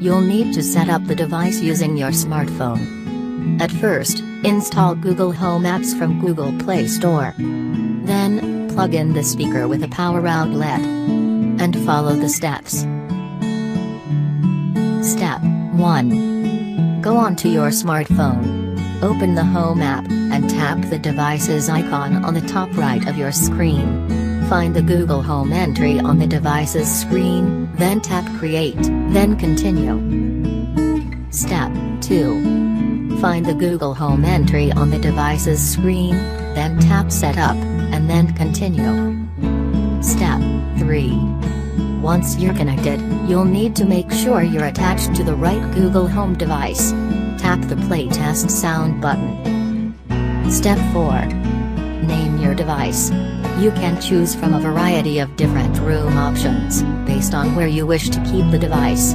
You'll need to set up the device using your smartphone. At first, install Google Home apps from Google Play Store. Then, plug in the speaker with a power outlet. And follow the steps. Step 1. Go onto your smartphone. Open the Home app, and tap the device's icon on the top right of your screen. Find the Google Home entry on the device's screen, then tap Create, then Continue. Step 2. Find the Google Home entry on the device's screen, then tap Setup, and then Continue. Step 3. Once you're connected, you'll need to make sure you're attached to the right Google Home device. Tap the Playtest Sound button. Step 4. Name your device. You can choose from a variety of different room options, based on where you wish to keep the device.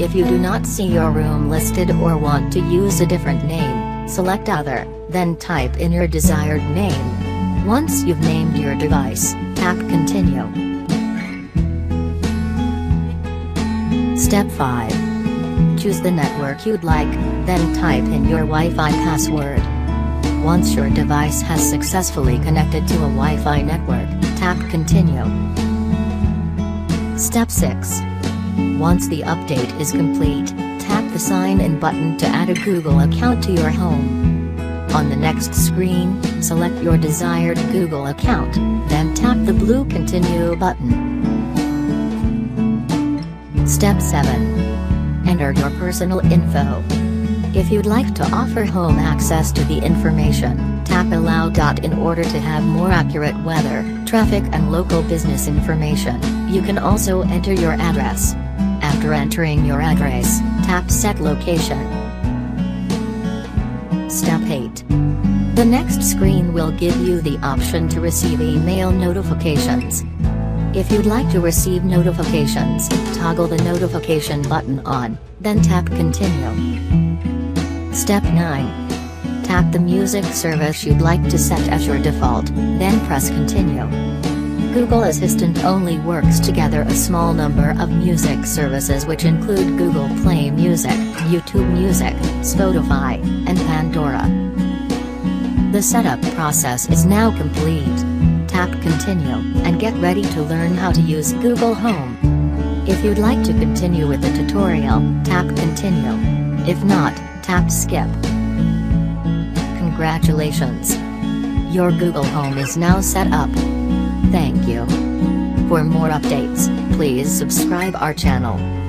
If you do not see your room listed or want to use a different name, select Other, then type in your desired name. Once you've named your device, tap Continue. Step 5. Choose the network you'd like, then type in your Wi-Fi password. Once your device has successfully connected to a Wi-Fi network, tap Continue. Step 6. Once the update is complete, tap the Sign In button to add a Google account to your home. On the next screen, select your desired Google account, then tap the blue Continue button. Step 7. Enter your personal info. If you'd like to offer home access to the information, tap Allow. In order to have more accurate weather, traffic and local business information, you can also enter your address. After entering your address, tap Set Location. Step 8. The next screen will give you the option to receive email notifications. If you'd like to receive notifications, toggle the notification button on, then tap Continue. Step 9. Tap the music service you'd like to set as your default, then press Continue. Google Assistant only works together a small number of music services which include Google Play Music, YouTube Music, Spotify, and Pandora. The setup process is now complete. Tap Continue, and get ready to learn how to use Google Home. If you'd like to continue with the tutorial, tap Continue. If not, tap Skip. Congratulations! Your Google Home is now set up. Thank you. For more updates, please subscribe our channel.